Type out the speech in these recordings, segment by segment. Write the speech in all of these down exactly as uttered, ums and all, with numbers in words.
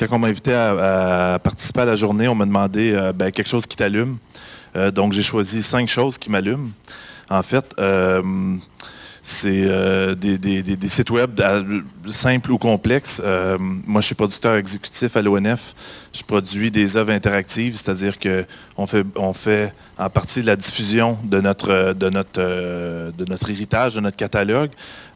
Quand on m'a invité à, à participer à la journée, on m'a demandé euh, ben, quelque chose qui t'allume. Euh, donc, j'ai choisi cinq choses qui m'allument. En fait, euh, c'est euh, des, des, des, des sites web simples ou complexes. Euh, moi, je suis producteur exécutif à l'O N F. Je produis des œuvres interactives, c'est-à-dire qu'on fait, on fait en partie de la diffusion de notre, de notre, de notre héritage, de notre catalogue,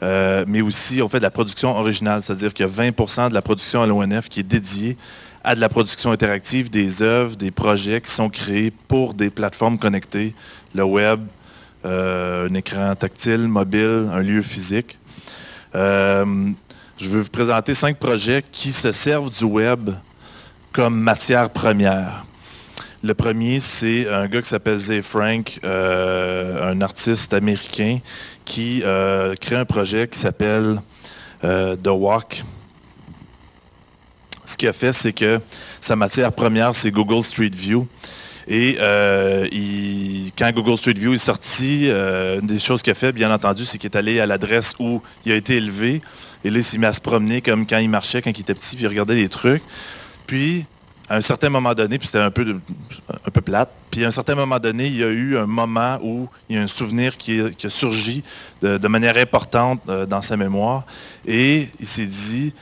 euh, mais aussi on fait de la production originale, c'est-à-dire qu'il y a vingt pour cent de la production à l'O N F qui est dédiée à de la production interactive, des œuvres, des projets qui sont créés pour des plateformes connectées, le web, Euh, un écran tactile, mobile, un lieu physique. Euh, je veux vous présenter cinq projets qui se servent du web comme matière première. Le premier, c'est un gars qui s'appelle Z Frank, euh, un artiste américain qui euh, crée un projet qui s'appelle euh, The Walk. Ce qu'il a fait, c'est que sa matière première, c'est Google Street View. Et euh, il, quand Google Street View est sorti, euh, une des choses qu'il a fait, bien entendu, c'est qu'il est allé à l'adresse où il a été élevé. Et là, il s'est mis à se promener comme quand il marchait, quand il était petit, puis il regardait des trucs. Puis, à un certain moment donné, puis c'était un peu, de, un peu plate, puis à un certain moment donné, il y a eu un moment où il y a un souvenir qui, est, qui a surgi de, de manière importante euh, dans sa mémoire. Et il s'est dit,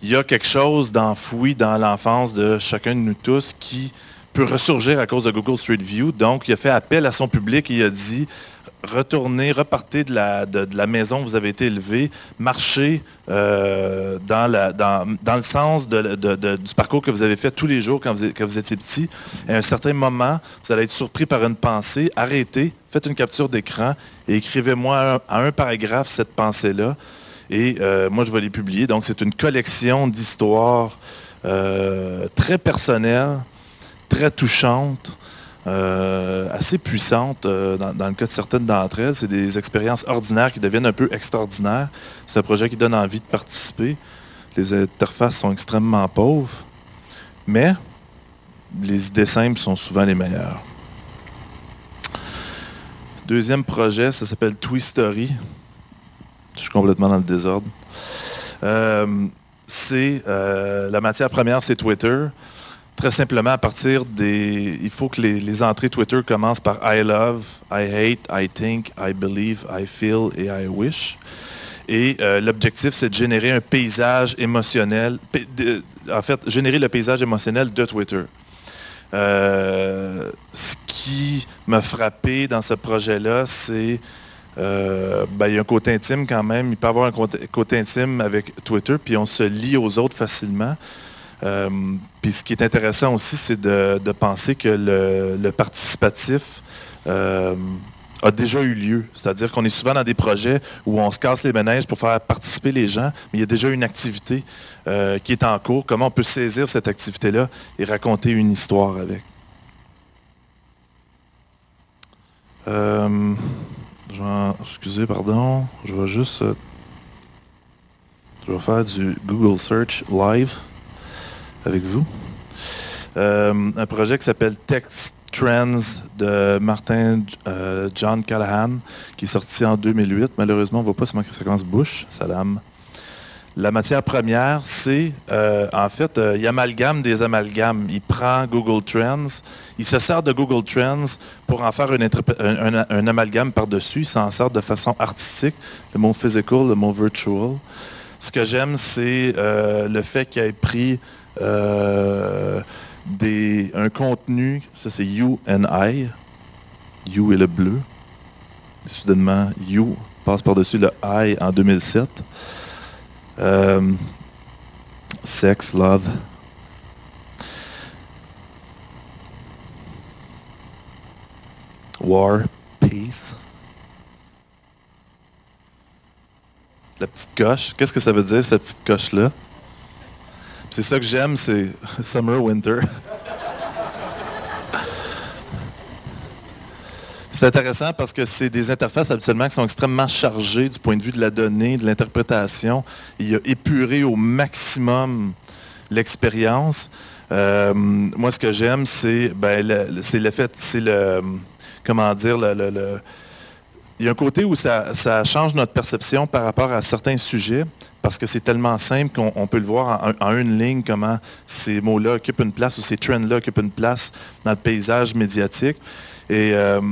il y a quelque chose d'enfoui dans l'enfance de chacun de nous tous qui peut ressurgir à cause de Google Street View. Donc, il a fait appel à son public et il a dit « Retournez, repartez de la, de, de la maison où vous avez été élevé, marchez euh, dans, la, dans, dans le sens de, de, de, du parcours que vous avez fait tous les jours quand vous, quand vous étiez petit. Et à un certain moment, vous allez être surpris par une pensée. Arrêtez, faites une capture d'écran et écrivez-moi à, à un paragraphe cette pensée-là. Et euh, moi, je vais les publier. Donc, c'est une collection d'histoires euh, très personnelles, très touchante, euh, assez puissante euh, dans, dans le cas de certaines d'entre elles. C'est des expériences ordinaires qui deviennent un peu extraordinaires. C'est un projet qui donne envie de participer. Les interfaces sont extrêmement pauvres, mais les idées simples sont souvent les meilleures. Deuxième projet, ça s'appelle TwiStory. Je suis complètement dans le désordre. Euh, c'est euh, la matière première, c'est Twitter. Très simplement, à partir des... Il faut que les, les entrées Twitter commencent par « I love »,« I hate »,« I think »,« I believe »,« I feel » et « I wish ». Et euh, l'objectif, c'est de générer un paysage émotionnel, de, en fait, générer le paysage émotionnel de Twitter. Euh, ce qui m'a frappé dans ce projet-là, c'est... Euh, ben, il y a un côté intime quand même. Il peut y avoir un côté, côté intime avec Twitter, puis on se lie aux autres facilement. Euh, puis ce qui est intéressant aussi, c'est de, de penser que le, le participatif euh, a déjà eu lieu. C'est-à-dire qu'on est souvent dans des projets où on se casse les méninges pour faire participer les gens, mais il y a déjà une activité euh, qui est en cours. Comment on peut saisir cette activité-là et raconter une histoire avec? Euh, genre, excusez, pardon. Je vais juste... Euh, je vais faire du Google Search Live avec vous. Euh, un projet qui s'appelle Text Trends de Martin euh, John Callahan, qui est sorti en deux mille huit. Malheureusement, on ne voit pas seulement que ça commence bouche, salam. La matière première, c'est, euh, en fait, euh, il amalgame des amalgames. Il prend Google Trends, il se sert de Google Trends pour en faire une un, un, un amalgame par-dessus. Il s'en sert de façon artistique, le mot physical, le mot virtual. Ce que j'aime, c'est euh, le fait qu'il ait pris Euh, des, un contenu, ça c'est You and I. You est le bleu. Et soudainement, You passe par-dessus le I en deux mille sept. Euh, sex, love. War, peace. La petite coche. Qu'est-ce que ça veut dire, cette petite coche-là? C'est ça que j'aime, c'est Summer Winter. C'est intéressant parce que c'est des interfaces habituellement qui sont extrêmement chargées du point de vue de la donnée, de l'interprétation. Il a épuré au maximum l'expérience. Euh, moi, ce que j'aime, c'est ben, le, c'est le fait, c'est le, comment dire, le... le, le il y a un côté où ça, ça change notre perception par rapport à certains sujets, parce que c'est tellement simple qu'on peut le voir en, en une ligne, comment ces mots-là occupent une place ou ces trends-là occupent une place dans le paysage médiatique. Et euh,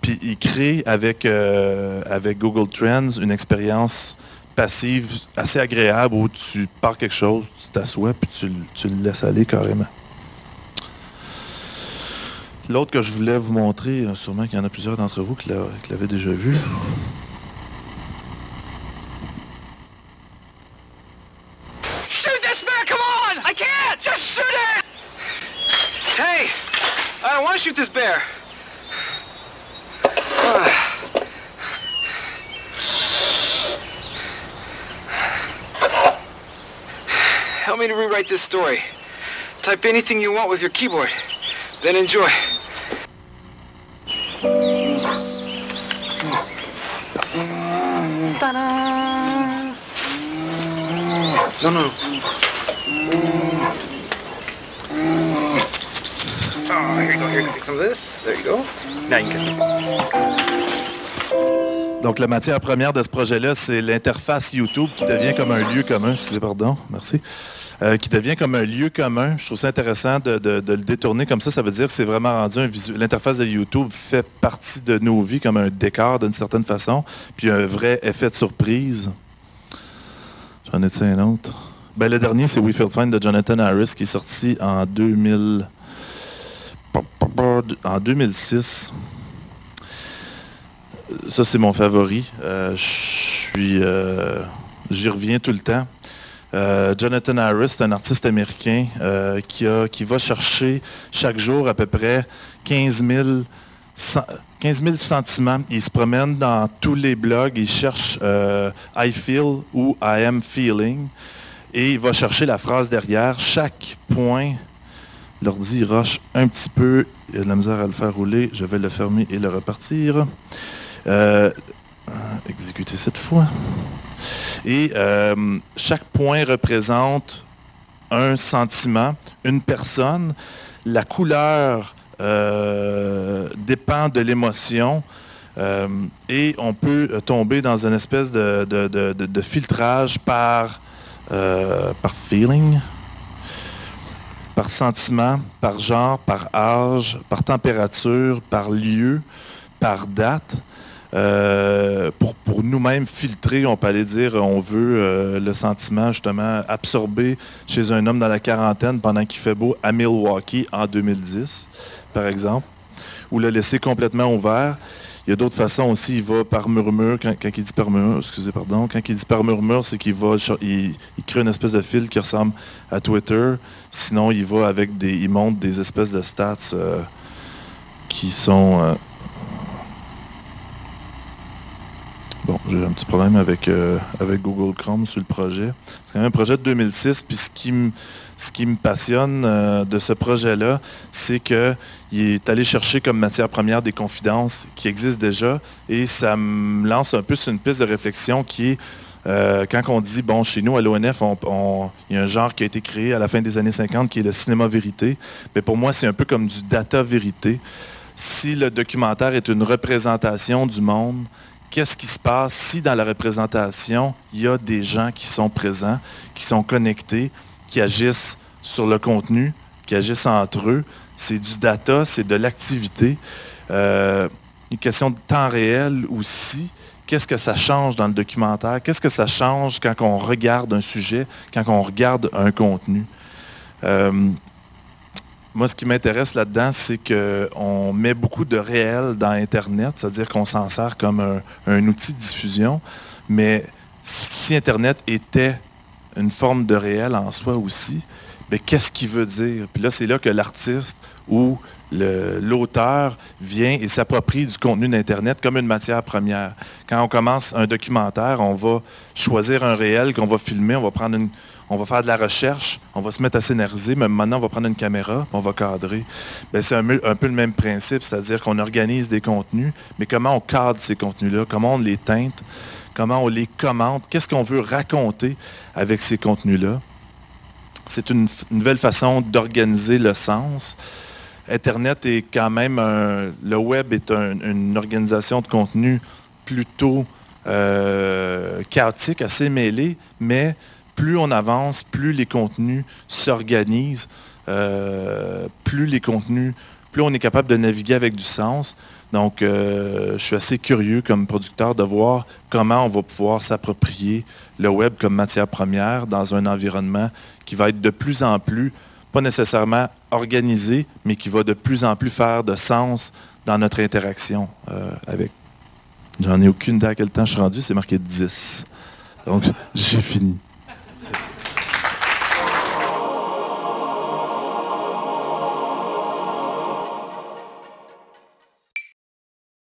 puis, il crée avec, euh, avec Google Trends une expérience passive assez agréable où tu pars quelque chose, tu t'assois, puis tu, tu le laisses aller carrément. L'autre que je voulais vous montrer, sûrement qu'il y en a plusieurs d'entre vous qui l'avaient déjà vu. Shoot this man, come on! I can't! Just shoot it! Hey! I don't want to shoot this bear. Help me to rewrite this story. Type anything you want with your keyboard. Then enjoy. Ta-da! No, no. Oh, here you go, here you go. Take some of this. There you go. Now you can kiss me. Donc la matière première de ce projet-là, c'est l'interface YouTube qui devient comme un lieu commun. Excusez, pardon. Merci. Euh, qui devient comme un lieu commun. Je trouve ça intéressant de, de, de le détourner comme ça. Ça veut dire que c'est vraiment rendu un visuel. L'interface de YouTube fait partie de nos vies comme un décor d'une certaine façon. Puis un vrai effet de surprise. J'en ai-tu un autre? Ben, le dernier, c'est We Feel Fine de Jonathan Harris qui est sorti en deux mille... en deux mille six. Ça, c'est mon favori. Euh, je suis... Euh, j'y reviens tout le temps. Euh, Jonathan Harris, c'est un artiste américain euh, qui, a, qui va chercher chaque jour à peu près quinze mille sentiments. Il se promène dans tous les blogs, il cherche euh, « I feel » ou « I am feeling » et il va chercher la phrase derrière. Chaque point, l'ordi roche un petit peu, il a de la misère à le faire rouler, je vais le fermer et le repartir. Euh, exécuter cette fois. Et euh, chaque point représente un sentiment, une personne. La couleur euh, dépend de l'émotion euh, et on peut tomber dans une espèce de, de, de, de, de filtrage par, euh, par feeling, par sentiment, par genre, par âge, par température, par lieu, par date. Euh, pour, pour nous-mêmes filtrer, on peut aller dire on veut euh, le sentiment justement absorbé chez un homme dans la quarantaine pendant qu'il fait beau à Milwaukee en deux mille dix, par exemple, ou le laisser complètement ouvert. Il y a d'autres façons aussi, il va par murmure, quand, quand il dit par murmure, excusez, pardon, quand il dit par murmure, c'est qu'il va, il, il crée une espèce de fil qui ressemble à Twitter, sinon il va avec des, il monte des espèces de stats euh, qui sont... Euh, Bon, j'ai un petit problème avec, euh, avec Google Chrome sur le projet. C'est quand même un projet de deux mille six, puis ce qui me ce qui me passionne euh, de ce projet-là, c'est qu'il est allé chercher comme matière première des confidences qui existent déjà, et ça me lance un peu sur une piste de réflexion qui est, euh, quand on dit, bon, chez nous, à l'O N F, on, on, il y a un genre qui a été créé à la fin des années cinquante, qui est le cinéma-vérité, mais pour moi, c'est un peu comme du data-vérité. Si le documentaire est une représentation du monde, qu'est-ce qui se passe si dans la représentation, il y a des gens qui sont présents, qui sont connectés, qui agissent sur le contenu, qui agissent entre eux? C'est du data, c'est de l'activité. Euh, une question de temps réel aussi. Qu'est-ce que ça change dans le documentaire? Qu'est-ce que ça change quand on regarde un sujet, quand on regarde un contenu? Euh, Moi, ce qui m'intéresse là-dedans, c'est qu'on met beaucoup de réel dans Internet, c'est-à-dire qu'on s'en sert comme un, un outil de diffusion, mais si Internet était une forme de réel en soi aussi, bien, qu'est-ce qu'il veut dire? Puis là, c'est là que l'artiste ou l'auteur vient et s'approprie du contenu d'Internet comme une matière première. Quand on commence un documentaire, on va choisir un réel qu'on va filmer, on va prendre une... On va faire de la recherche, on va se mettre à scénariser, mais maintenant, on va prendre une caméra, on va cadrer. C'est un, un peu le même principe, c'est-à-dire qu'on organise des contenus, mais comment on cadre ces contenus-là, comment on les teinte, comment on les commente, qu'est-ce qu'on veut raconter avec ces contenus-là. C'est une, une nouvelle façon d'organiser le sens. Internet est quand même, un, le web est un, une organisation de contenu plutôt euh, chaotique, assez mêlé, mais plus on avance, plus les contenus s'organisent, euh, plus les contenus, plus on est capable de naviguer avec du sens. Donc, euh, je suis assez curieux comme producteur de voir comment on va pouvoir s'approprier le web comme matière première dans un environnement qui va être de plus en plus, pas nécessairement organisé, mais qui va de plus en plus faire de sens dans notre interaction euh, avec. J'en ai aucune idée à quel temps je suis rendu, c'est marqué dix. Donc, j'ai fini.